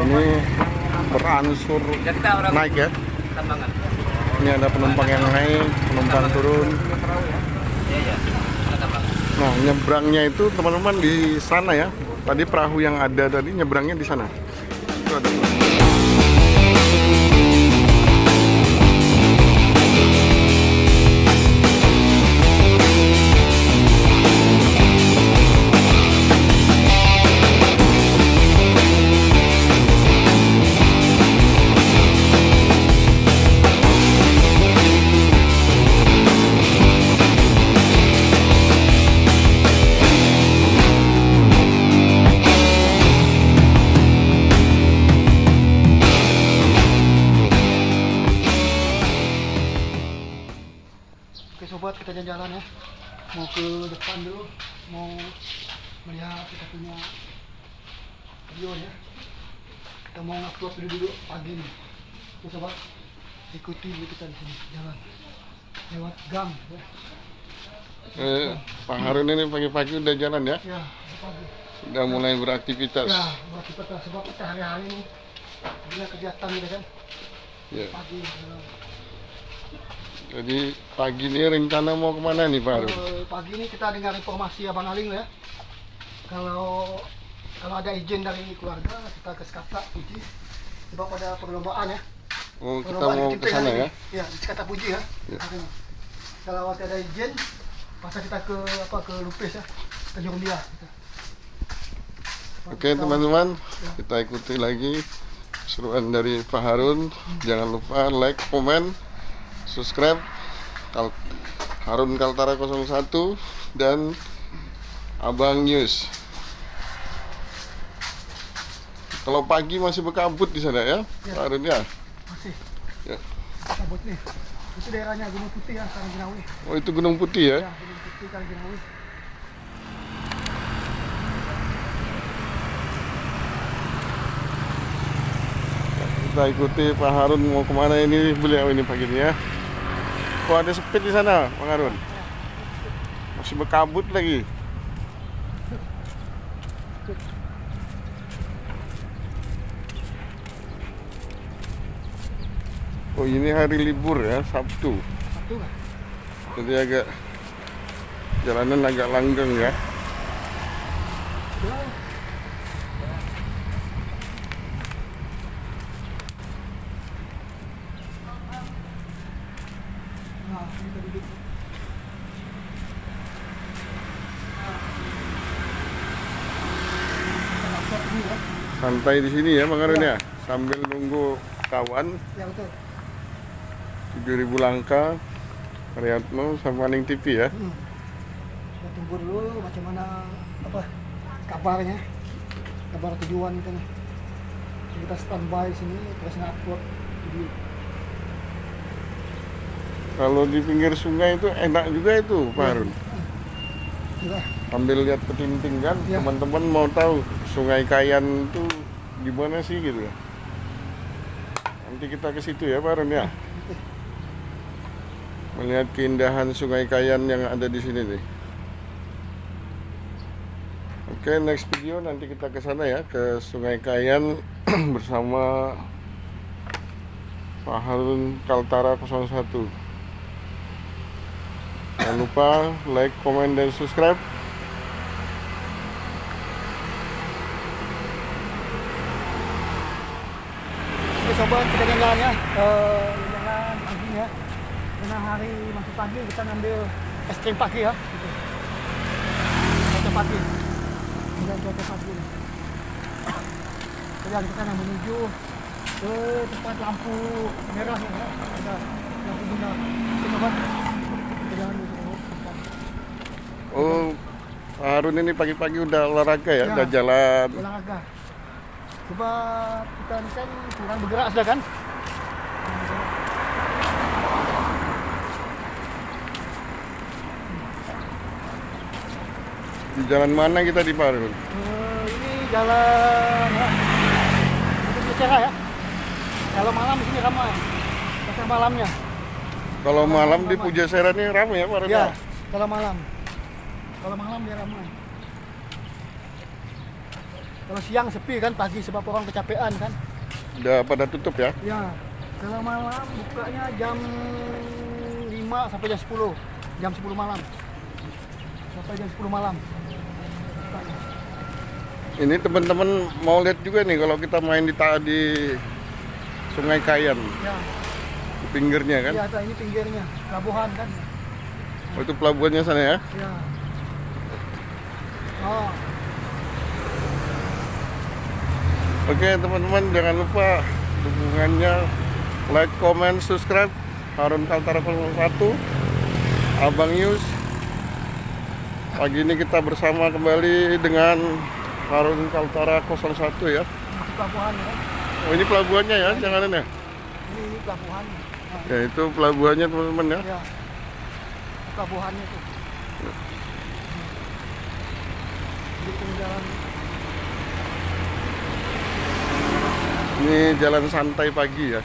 Ini beransur naik ya. Ini ada penumpang yang naik, penumpang turun. Nah, nyebrangnya itu teman-teman di sana ya. Tadi perahu yang ada tadi nyebrangnya di sana. Itu ada penumpang. Kita jalan-jalan ya, mau ke depan dulu, mau melihat kita punya video ya. Kita mau ngupload video dulu pagi ini. Oke sobat, ikuti kita di sini jalan lewat gang ya. Pak Harun ini pagi-pagi udah jalan ya? Ya, pagi. Sudah mulai beraktivitas. Ya, beraktivitas sebab kita hari-hari ini punya kegiatan gitu kan. Ya. Pagi jalan. Jadi pagi ini rencana mau kemana nih Pak Harun? Pagi ini kita dengar informasi Abang Aling ya. Kalau ada izin dari keluarga kita ke Sekatak Puji. Sebab ada perlombaan ya. Oh, perlombaan kita mau ke sana ya? Iya, di Sekatak Puji ya. Ya. Kalau ada izin, masa kita ke Lupis ya, Tanjung Dia. Oke teman-teman, ya. Kita ikuti lagi seruan dari Pak Harun. Jangan lupa like, komen, subscribe Harun Kaltara 01 dan Abang News. Kalau pagi masih berkabut di sana ya, ya. Pak Harun ya? Masih ya. Kabut nih. Itu daerahnya Gunung Putih ya, Karanginawi. Oh itu Gunung Putih ya? Ya, Gunung Putih, Karanginawi. Kita ikuti Pak Harun mau kemana ini beliau ini pagi ini ya. Oh, ada sepit di sana, Pak Harun. Masih berkabut lagi. Oh, ini hari libur ya, Sabtu. Jadi agak jalanan agak langgeng ya. Santai di sini ya Bang Harun ya. Sambil nunggu kawan ya, betul. 7.000 langkah Karyatno sama Aning TV ya. Kita tunggu dulu macam mana apa kabarnya, kabar tujuan kita nih. Kita standby sini terus ngupload video. Kalau di pinggir sungai itu enak juga itu Pak Harun ya. Sambil lihat petinting kan ya. Teman-teman mau tahu Sungai Kayan itu di mana sih gitu ya. Nanti kita ke situ ya Pak Harun ya. Melihat keindahan Sungai Kayan yang ada di sini nih. Oke, next video nanti kita ke sana ya, ke Sungai Kayan bersama Pak Harun Kaltara 01. Jangan lupa like, comment dan subscribe. Sobat, kita jalan ya, jalan pagi ya, karena hari masuk pagi kita ngambil es krim pagi ya, cuaca pagi, jalan cuaca pagi. Jalan kita yang menuju ke tempat lampu merah ya, ada lampu merah. Sobat, kita jalan dulu. Oh, Harun ini pagi-pagi udah olahraga ya, udah jalan. Olahraga. Coba kita kan kurang bergerak sudah kan? Di jalan mana kita di Pak Harun? Ini jalan Puja Serah ya. Kalau malam di sini ramai. Pasar malamnya. Kalau malam di Puja Serah ini ramai ya Pak Harun? Ya, kalau malam. Kalau malam dia ramai. Kalau siang sepi kan, pagi sebab orang kecapean kan. Udah pada tutup ya? Ya. Kalau malam bukanya jam 5 sampai jam 10. Jam 10 malam. Sampai jam 10 malam. Ini teman-teman mau lihat juga nih kalau kita main di Sungai Kayan. Ya. Di pinggirnya kan? Iya, ini pinggirnya. Pelabuhan kan. Oh, itu pelabuhannya sana ya? Iya. Oh. Oke teman-teman, jangan lupa dukungannya, like, comment, subscribe Harun Kaltara 01, Abang Iyus. Pagi ini kita bersama kembali dengan Harun Kaltara 01 ya. Ini pelabuhan ya. Oh, ini pelabuhannya ya, jangan ya. Ini pelabuhan. Nah, ya itu pelabuhannya teman-teman ya. Ya. Pelabuhannya tuh. Jalan. Ini jalan santai pagi ya.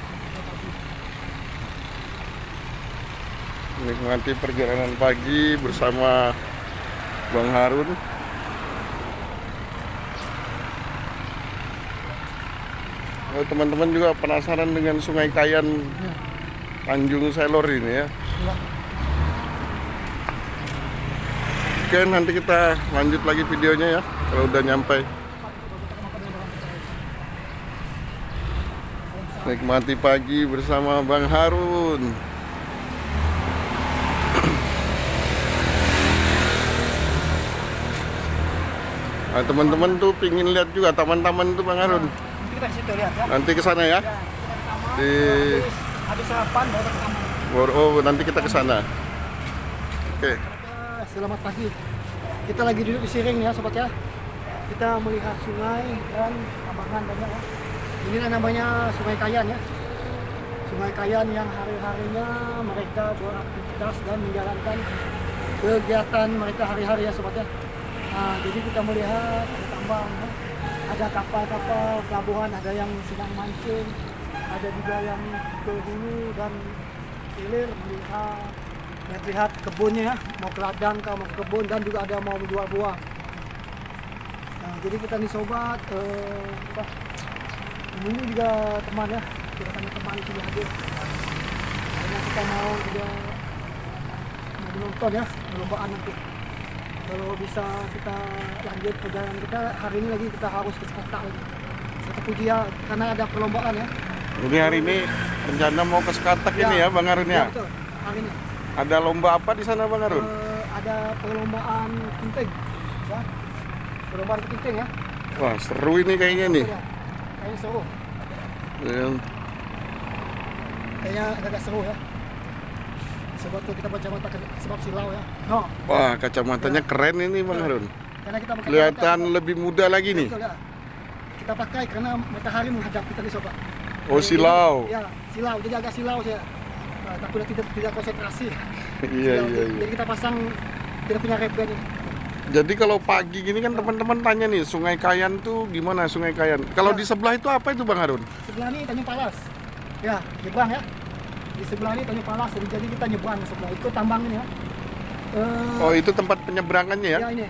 Menikmati perjalanan pagi bersama Bang Harun. Oh, teman-teman juga penasaran dengan Sungai Kayan Tanjung Selor ini ya. Oke, nanti kita lanjut lagi videonya ya, kalau udah nyampe. Nikmati pagi bersama Bang Harun. Nah, teman-teman tuh pingin lihat juga taman-taman tuh Bang Harun. Nanti kita ke situ lihat ya. Nanti ke sana ya. Di habis sarapan baru ke taman. Oh, nanti kita ke sana. Oke. Selamat pagi. Kita lagi duduk di siring ya sobat ya. Kita melihat sungai dan tambangan banyak ya. Ini namanya Sungai Kayan ya. Sungai Kayan yang hari-harinya mereka beraktivitas dan menjalankan kegiatan mereka hari-hari ya sobat ya. Nah, jadi kita melihat ada tambang ya. Ada kapal-kapal pelabuhan, ada yang sedang mancing, ada juga yang ke hulu dan hilir melihat. Lihat kebunnya ya, mau ke ladang kah, mau ke kebun, dan juga ada mau menjual buah. Nah, jadi kita nih sobat, ini juga teman ya, kita tanya teman sudah hadir. Karena kita mau juga menonton ya, perlombaan nanti. Kalau bisa kita lanjut perjalanan kita, hari ini lagi kita harus ke Sekatak lagi. Sekatak Puji ya, karena ada perlombaan ya. Jadi hari ini rencana mau ke Sekatak ya, ini ya Bang Harun ya? Ya betul, hari ini. Ada lomba apa di sana Bang Harun? Ada perlombaan kelinting ya. Perlombaan kelinting ya. Wah seru ini kayaknya nih. Kayaknya seru. Kayaknya agak seru ya. Sebab tuh kita kacamata sebab silau ya. No. Wah kacamatanya ya. Keren ini Bang Harun. Karena kita kelihatan lebih muda lagi nih. Betul, ya. Kita pakai karena matahari menghadap kita nih sobat. Oh jadi, silau. Ya silau, jadi agak silau saya. Tapi udah tidak konsentrasi. Iya. Jadi kita pasang tidak punya refleks. Jadi kalau pagi gini kan teman-teman tanya nih, Sungai Kayan tuh gimana Sungai Kayan? Kalau ya. Di sebelah itu apa itu Bang Harun? Sebelah ini Tanjung Palas. Ya, nyebrang ya. Di sebelah ini Tanjung Palas. Jadi kita nyebrang sebelah itu tambang ini ya. Oh, itu tempat penyeberangannya ya? Iya, ini.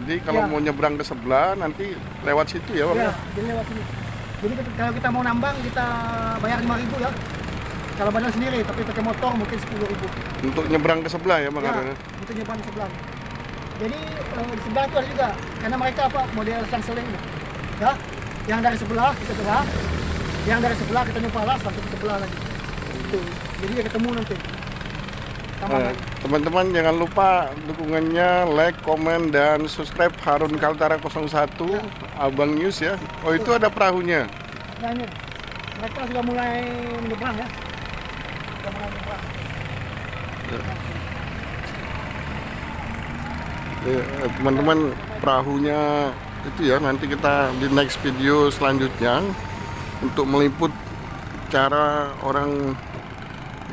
Jadi kalau ya. Mau nyebrang ke sebelah nanti lewat situ ya, Bang. Iya, jadi lewat sini. Jadi kalau kita mau nambang kita bayar 5.000 ya. Kalau badan sendiri, tapi pakai motor mungkin 10.000. Untuk nyebrang ke sebelah ya Bang Harun? Ya, untuk nyebrang ke sebelah. Jadi di sebelah itu ada juga, karena mereka apa model selang-seling ya. Yang dari sebelah ke sebelah, yang dari sebelah kita Tanjung Palas langsung ke sebelah lagi. Gitu. Jadi ya ketemu nanti. Teman-teman jangan lupa dukungannya, like, komen, dan subscribe Harun Kaltara 01 ya. Abang News ya. Oh itu ada perahunya? Nah ini, mereka sudah mulai menyeberang ya. Teman-teman perahunya itu ya, nanti kita di next video selanjutnya untuk meliput cara orang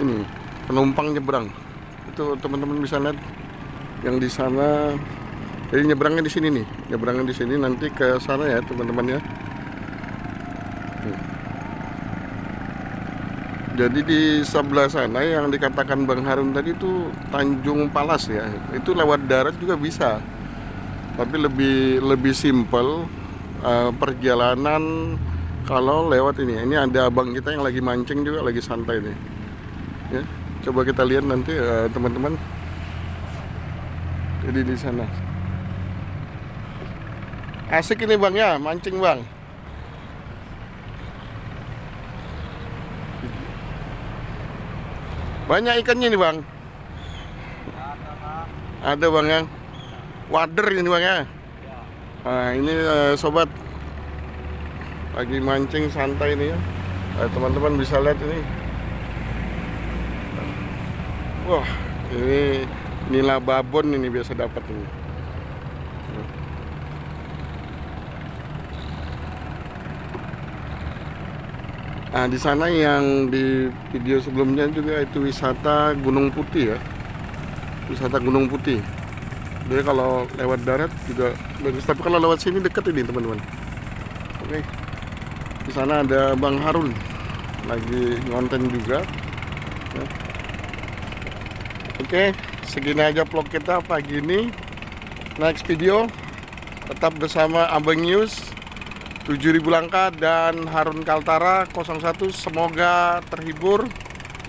ini penumpang nyebrang itu teman-teman bisa lihat yang di sana. Jadi nyebrangnya di sini nih, nyebrangnya di sini nanti ke sana ya teman-teman ya. Jadi di sebelah sana yang dikatakan Bang Harun tadi itu Tanjung Palas ya. Itu lewat darat juga bisa. Tapi lebih simpel perjalanan kalau lewat ini. Ini ada abang kita yang lagi mancing juga, lagi santai nih. Ya, coba kita lihat nanti teman-teman. Jadi di sana. Asik ini bang ya, mancing bang. Banyak ikannya nih bang. Ada bang yang wader ini bang ya. Nah ini sobat lagi mancing santai nih ya. Teman-teman bisa lihat ini. Wah ini nila babon ini biasa dapat ini. Nah, di sana yang di video sebelumnya juga itu wisata Gunung Putih ya. Wisata Gunung Putih. Jadi kalau lewat darat juga bagus, tapi kalau lewat sini dekat ini teman-teman. Oke. Di sana ada Bang Harun lagi ngonten juga. Oke, segini aja vlog kita pagi ini. Next video tetap bersama Abang News. 7.000 langkah dan Harun Kaltara 01. Semoga terhibur.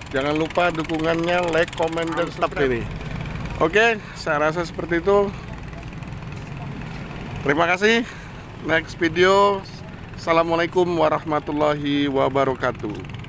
Jangan lupa dukungannya, like, komen, dan subscribe. Oke, saya rasa seperti itu. Terima kasih. Next video. Assalamualaikum warahmatullahi wabarakatuh.